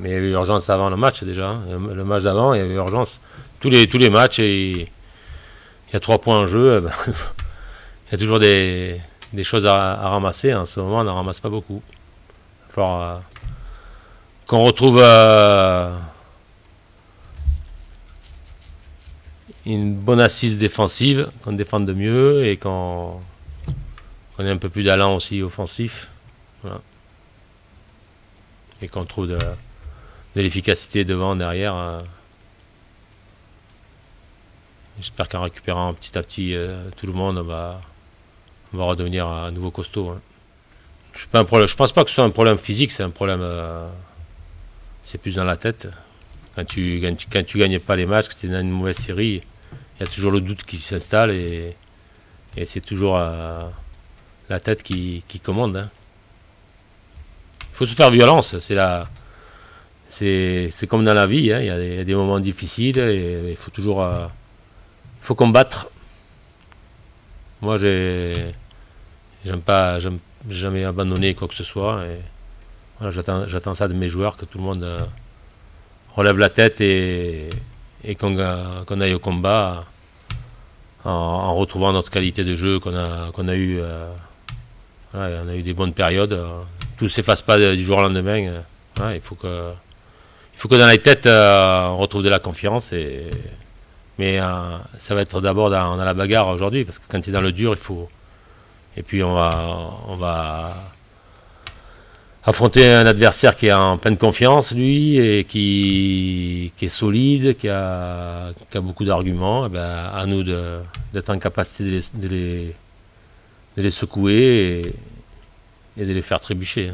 Mais il y avait urgence avant le match déjà. Le match d'avant, il y avait urgence. Tous les matchs, il y a 3 points en jeu. Ben, il y a toujours des choses à ramasser. En ce moment, on n'en ramasse pas beaucoup. Il va falloir qu'on retrouve une bonne assise défensive, qu'on défende de mieux et qu'on ait un peu plus d'allant aussi offensif. Voilà. Et qu'on trouve de l'efficacité devant, derrière. J'espère qu'en récupérant petit à petit tout le monde, on va redevenir à nouveau costaud. Hein. C'est pas un problème. Je pense pas que ce soit un problème physique, c'est un problème. C'est plus dans la tête. Quand tu gagnes pas les matchs, que tu es dans une mauvaise série, il y a toujours le doute qui s'installe et c'est toujours la tête qui commande. Hein. Il faut se faire violence, c'est comme dans la vie, hein. Il y a des moments difficiles et il faut toujours faut combattre. Moi j'aime jamais abandonner quoi que ce soit. Et voilà, j'attends ça de mes joueurs, que tout le monde relève la tête et qu'on aille au combat en retrouvant notre qualité de jeu qu'on a eu. Voilà, on a eu des bonnes périodes. Tout ne s'efface pas du jour au lendemain. Ouais, il faut que dans les têtes, on retrouve de la confiance. Mais ça va être d'abord dans la bagarre aujourd'hui, parce que quand tu es dans le dur, il faut... Et puis on va affronter un adversaire qui est en pleine confiance, lui, et qui est solide, qui a beaucoup d'arguments. Ben, à nous d'être en capacité de les secouer et de les faire trébucher.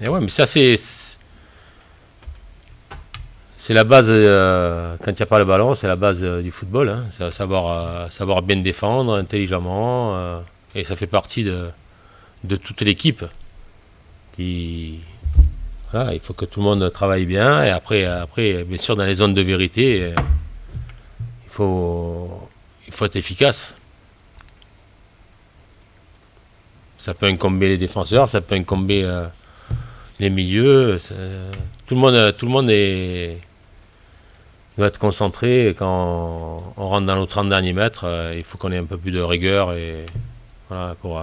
Et ouais, mais ça c'est la base, quand il n'y a pas le ballon, c'est la base du football, hein. C'est savoir bien défendre intelligemment, et ça fait partie de toute l'équipe. Voilà, il faut que tout le monde travaille bien, et après bien sûr dans les zones de vérité, il faut être efficace. Ça peut incomber les défenseurs, ça peut incomber les milieux. Tout le monde doit être concentré. Et quand on rentre dans nos 30 derniers mètres, il faut qu'on ait un peu plus de rigueur et, voilà, pour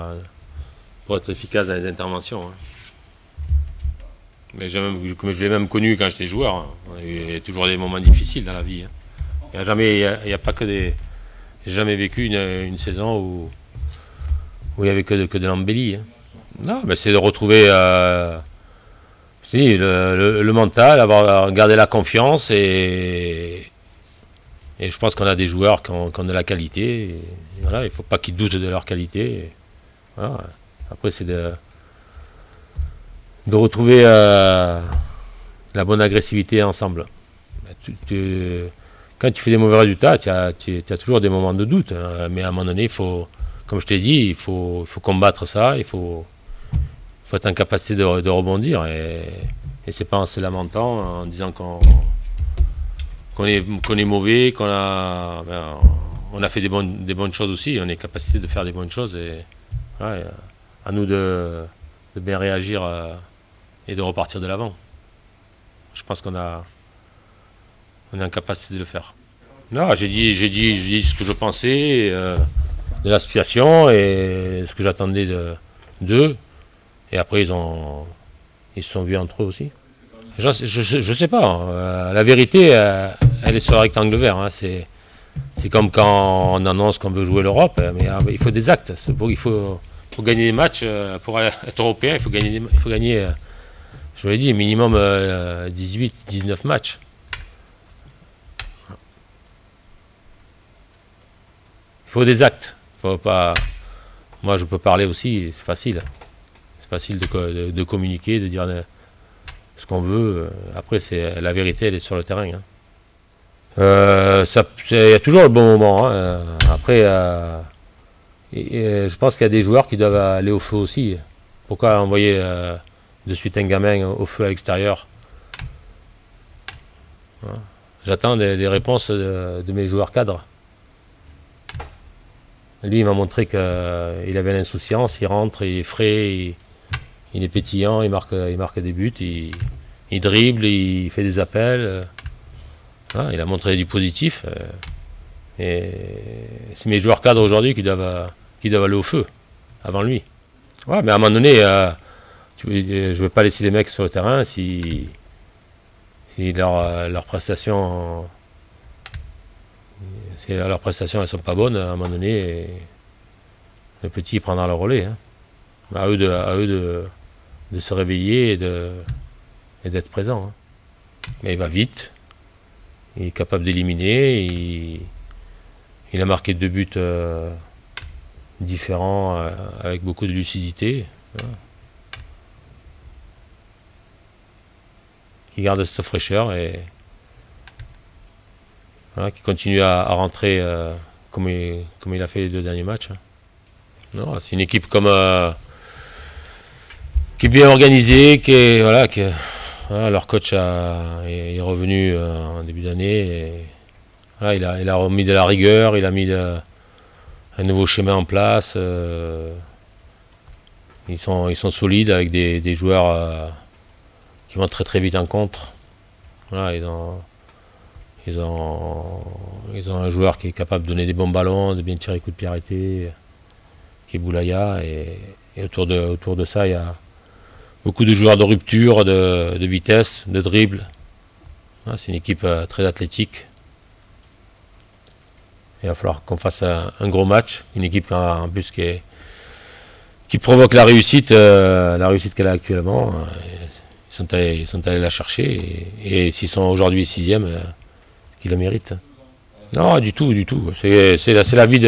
être efficace dans les interventions. Hein. Mais je l'ai même connu quand j'étais joueur. Hein. Il y a toujours des moments difficiles dans la vie. Hein. Il n'y a pas que des... J'ai jamais vécu une saison où il n'y avait que de l'embellie. Hein. Non, mais c'est de retrouver le mental, avoir gardé la confiance et je pense qu'on a des joueurs qui ont de la qualité. Et voilà, il ne faut pas qu'ils doutent de leur qualité. Voilà. Après, c'est de retrouver la bonne agressivité ensemble. Quand tu fais des mauvais résultats, tu as toujours des moments de doute, hein, mais à un moment donné, il faut... Comme je t'ai dit, il faut combattre ça, il faut être en capacité de rebondir. Et c'est pas en se lamentant, en disant qu'on est mauvais, qu'on a fait des bonnes choses aussi, on est capacité de faire des bonnes choses. Et voilà, à nous de bien réagir et de repartir de l'avant. Je pense qu'on est en capacité de le faire. Non, j'ai dit ce que je pensais. De la situation et ce que j'attendais d'eux. Et après, ils se sont vus entre eux aussi. Je sais pas. Hein. La vérité, elle est sur le rectangle vert. Hein. C'est comme quand on annonce qu'on veut jouer l'Europe. Mais il faut des actes. Pour gagner des matchs, pour être européen, il faut gagner je l'ai dit, minimum 18, 19 matchs. Il faut des actes. Pas... Moi je peux parler aussi, c'est facile. C'est facile de communiquer, de dire ce qu'on veut. Après, la vérité, elle est sur le terrain. Hein. Il y a toujours le bon moment. Hein. Après, je pense qu'il y a des joueurs qui doivent aller au feu aussi. Pourquoi envoyer de suite un gamin au feu à l'extérieur? Voilà. J'attends des réponses de mes joueurs cadres. Lui, il m'a montré qu'il avait l'insouciance, il rentre, il est frais, il est pétillant, il marque des buts, il il dribble, il fait des appels. Voilà, il a montré du positif. Et c'est mes joueurs cadres aujourd'hui qui doivent aller au feu avant lui. Ouais, mais à un moment donné, je ne veux pas laisser les mecs sur le terrain si leurs prestations, elles sont pas bonnes. À un moment donné, le petit prendra le relais. Hein. À eux de se réveiller et d'être présents. Hein. Mais il va vite, il est capable d'éliminer, il a marqué 2 buts différents avec beaucoup de lucidité. Voilà. Qui garde cette fraîcheur et voilà, qui continue à rentrer comme il a fait les 2 derniers matchs. Hein. C'est une équipe qui est bien organisée, qui est voilà, leur coach est revenu en début d'année. Voilà, il a remis de la rigueur, il a mis un nouveau schéma en place. Ils sont solides avec des joueurs qui vont très vite en contre. Voilà, ils ont un joueur qui est capable de donner des bons ballons, de bien tirer les coups de pied arrêtés, qui est Boulaïa. Et autour de ça, il y a beaucoup de joueurs de rupture, de vitesse, de dribble. Voilà, c'est une équipe très athlétique. Il va falloir qu'on fasse un gros match, une équipe en plus qui provoque la réussite qu'elle a actuellement. Ils sont allés la chercher et s'ils sont aujourd'hui 6e, qu'ils le méritent. Non, du tout. C'est la vie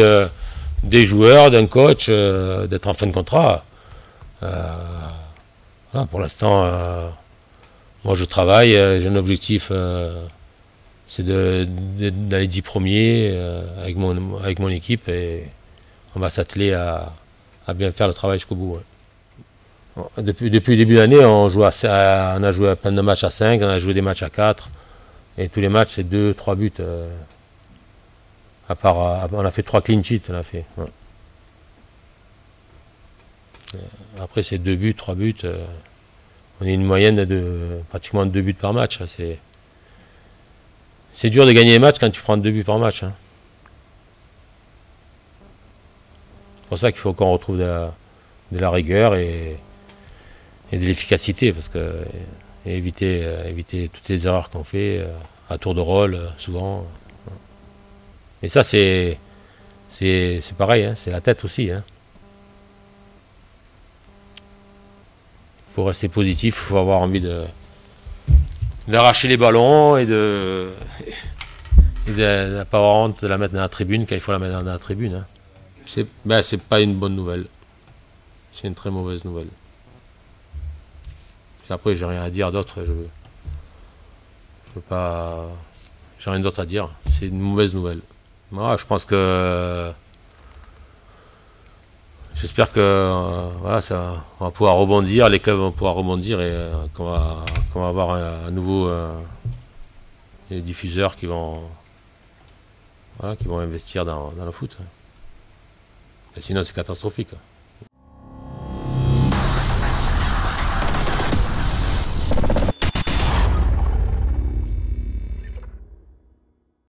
des joueurs, d'un coach, d'être en fin de contrat. Voilà, pour l'instant, moi je travaille, j'ai un objectif. C'est dans les 10 premiers avec mon équipe et on va s'atteler à bien faire le travail jusqu'au bout. Ouais. Depuis le début d'année, on a joué plein de matchs à 5, on a joué des matchs à 4 et tous les matchs c'est 2-3 buts. À part, on a fait 3 clean sheets. On a fait, ouais. Après c'est 2 buts, 3 buts. On a une moyenne de pratiquement 2 buts par match. C'est dur de gagner les matchs quand tu prends 2 buts par match. Hein. C'est pour ça qu'il faut qu'on retrouve de la rigueur et de l'efficacité, parce que éviter toutes les erreurs qu'on fait à tour de rôle souvent. Et ça c'est pareil, hein, c'est la tête aussi. Hein. Il faut rester positif, il faut avoir envie d'arracher les ballons et de ne pas avoir honte de la mettre dans la tribune quand il faut la mettre dans la tribune. Hein. C'est pas une bonne nouvelle. C'est une très mauvaise nouvelle. Après, j'ai rien à dire d'autre. Je veux pas. J'ai rien d'autre à dire. C'est une mauvaise nouvelle. Moi, je pense que. J'espère que voilà, ça, on va pouvoir rebondir, les clubs vont pouvoir rebondir et qu'on va avoir à nouveau des diffuseurs qui vont investir dans le foot. Et sinon c'est catastrophique.